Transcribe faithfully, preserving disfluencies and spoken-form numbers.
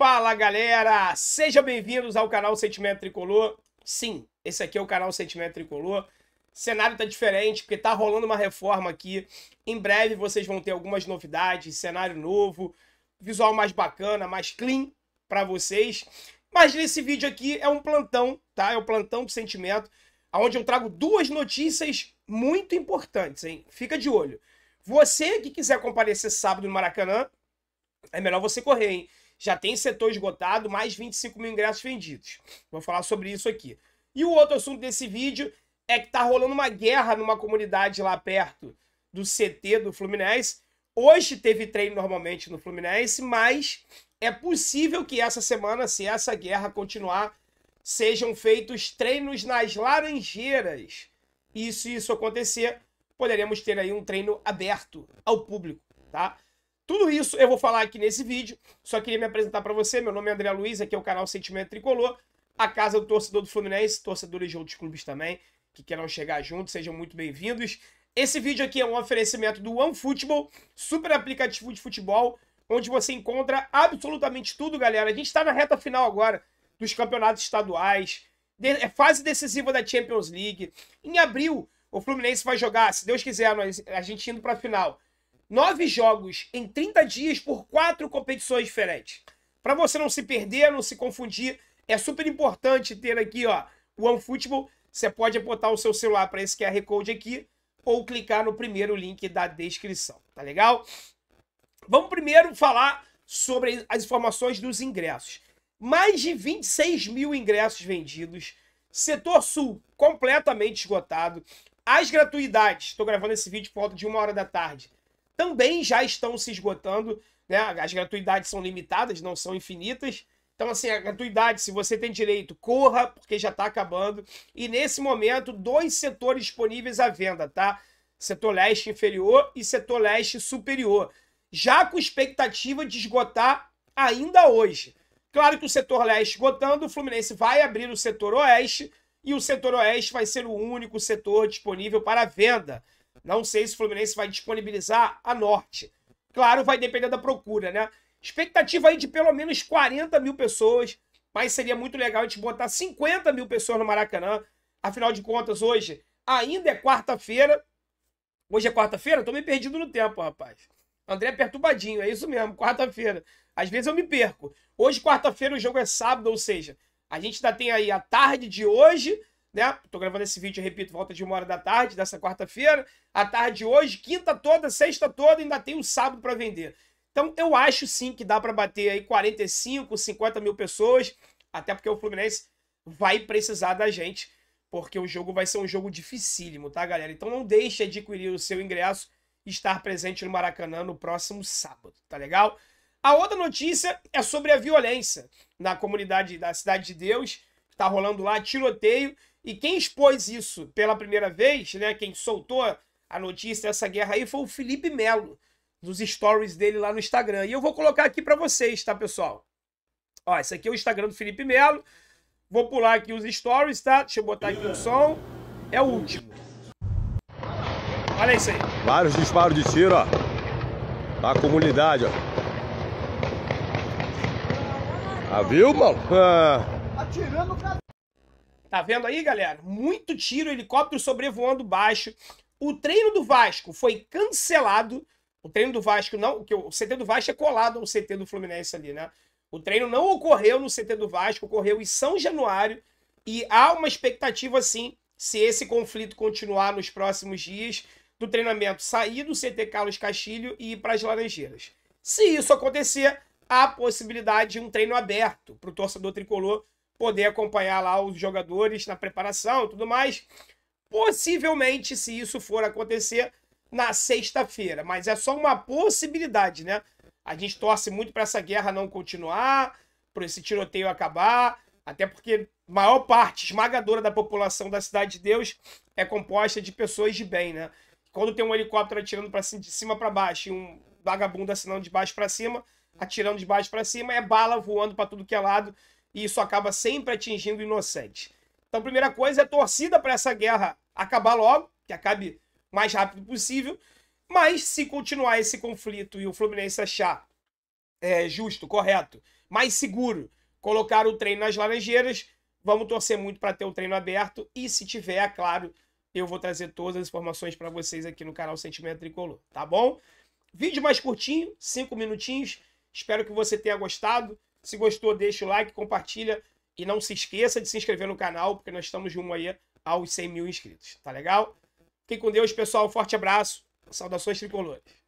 Fala galera, sejam bem-vindos ao canal Sentimento Tricolor. Sim, esse aqui é o canal Sentimento Tricolor. O cenário tá diferente porque tá rolando uma reforma aqui. Em breve vocês vão ter algumas novidades, cenário novo, visual mais bacana, mais clean para vocês. Mas nesse vídeo aqui é um plantão, tá? É o plantão do sentimento, onde eu trago duas notícias muito importantes, hein? Fica de olho. Você que quiser comparecer sábado no Maracanã, é melhor você correr, hein? Já tem setor esgotado, mais vinte e cinco mil ingressos vendidos. Vou falar sobre isso aqui. E o outro assunto desse vídeo é que tá rolando uma guerra numa comunidade lá perto do C T do Fluminense. Hoje teve treino normalmente no Fluminense, mas é possível que essa semana, se essa guerra continuar, sejam feitos treinos nas Laranjeiras. E se isso acontecer, poderemos ter aí um treino aberto ao público, tá? Tudo isso eu vou falar aqui nesse vídeo. Só queria me apresentar para você. Meu nome é André Luiz, aqui é o canal Sentimento Tricolor, a casa do torcedor do Fluminense, torcedores de outros clubes também, que queiram chegar junto, sejam muito bem-vindos. Esse vídeo aqui é um oferecimento do OneFootball, super aplicativo de futebol, onde você encontra absolutamente tudo, galera. A gente está na reta final agora dos campeonatos estaduais, de, fase decisiva da Champions League. Em abril, o Fluminense vai jogar, se Deus quiser, nós, a gente indo para a final. Nove jogos em trinta dias por quatro competições diferentes. Para você não se perder, não se confundir, é super importante ter aqui, ó, o OneFootball. Você pode botar o seu celular para esse Q R Code aqui ou clicar no primeiro link da descrição, tá legal? Vamos primeiro falar sobre as informações dos ingressos. Mais de vinte e seis mil ingressos vendidos, setor sul completamente esgotado, as gratuidades, estou gravando esse vídeo por volta de uma hora da tarde, também já estão se esgotando, né? As gratuidades são limitadas, não são infinitas, então assim, a gratuidade, se você tem direito, corra, porque já está acabando, e nesse momento, dois setores disponíveis à venda, tá? Setor leste inferior e setor leste superior, já com expectativa de esgotar ainda hoje. Claro que o setor leste esgotando, o Fluminense vai abrir o setor oeste e o setor oeste vai ser o único setor disponível para venda. Não sei se o Fluminense vai disponibilizar a norte. Claro, vai depender da procura, né? Expectativa aí de pelo menos quarenta mil pessoas, mas seria muito legal a gente botar cinquenta mil pessoas no Maracanã. Afinal de contas, hoje ainda é quarta-feira. Hoje é quarta-feira? Tô meio perdido no tempo, rapaz. André é perturbadinho, é isso mesmo, quarta-feira. Às vezes eu me perco. Hoje, quarta-feira, o jogo é sábado, ou seja, a gente ainda tem aí a tarde de hoje, né? Tô gravando esse vídeo, repito, volta de uma hora da tarde, dessa quarta-feira. A tarde de hoje, quinta toda, sexta toda, ainda tem o sábado para vender. Então, eu acho sim que dá para bater aí quarenta e cinco, cinquenta mil pessoas, até porque o Fluminense vai precisar da gente, porque o jogo vai ser um jogo dificílimo, tá, galera? Então, não deixe de adquirir o seu ingresso e estar presente no Maracanã no próximo sábado, tá legal? A outra notícia é sobre a violência na comunidade da Cidade de Deus. Está rolando lá tiroteio. E quem expôs isso pela primeira vez, né? Quem soltou a notícia dessa guerra aí foi o Felipe Melo, nos stories dele lá no Instagram. E eu vou colocar aqui para vocês, tá, pessoal? Ó, esse aqui é o Instagram do Felipe Melo. Vou pular aqui os stories, tá? Deixa eu botar aqui o som. É o último. Olha isso aí. Vários disparos de tiro, ó. Da comunidade, ó. Ah, viu, mano? Ah. Tá vendo aí, galera? Muito tiro, helicóptero sobrevoando baixo. O treino do Vasco foi cancelado. O treino do Vasco não... O C T do Vasco é colado ao C T do Fluminense ali, né? O treino não ocorreu no C T do Vasco, ocorreu em São Januário. E há uma expectativa, sim, se esse conflito continuar nos próximos dias, do treinamento sair do C T Carlos Castilho e ir para as Laranjeiras. Se isso acontecer, a possibilidade de um treino aberto para o torcedor tricolor poder acompanhar lá os jogadores na preparação e tudo mais. Possivelmente, se isso for acontecer, na sexta-feira. Mas é só uma possibilidade, né? A gente torce muito para essa guerra não continuar, para esse tiroteio acabar, até porque a maior parte esmagadora da população da Cidade de Deus é composta de pessoas de bem, né? Quando tem um helicóptero atirando pra cima, de cima para baixo e um vagabundo assinando de baixo para cima... atirando de baixo para cima, é bala voando para tudo que é lado, e isso acaba sempre atingindo inocentes. Então, a primeira coisa é torcida para essa guerra acabar logo, que acabe o mais rápido possível. Mas se continuar esse conflito e o Fluminense achar é, justo, correto, mais seguro, colocar o treino nas Laranjeiras, vamos torcer muito para ter o treino aberto. E se tiver, claro, eu vou trazer todas as informações para vocês aqui no canal Sentimento Tricolor, tá bom? Vídeo mais curtinho, cinco minutinhos. Espero que você tenha gostado. Se gostou, deixa o like, compartilha. E não se esqueça de se inscrever no canal, porque nós estamos rumo aí aos cem mil inscritos, tá legal? Fiquem com Deus, pessoal. Forte abraço. Saudações tricolores.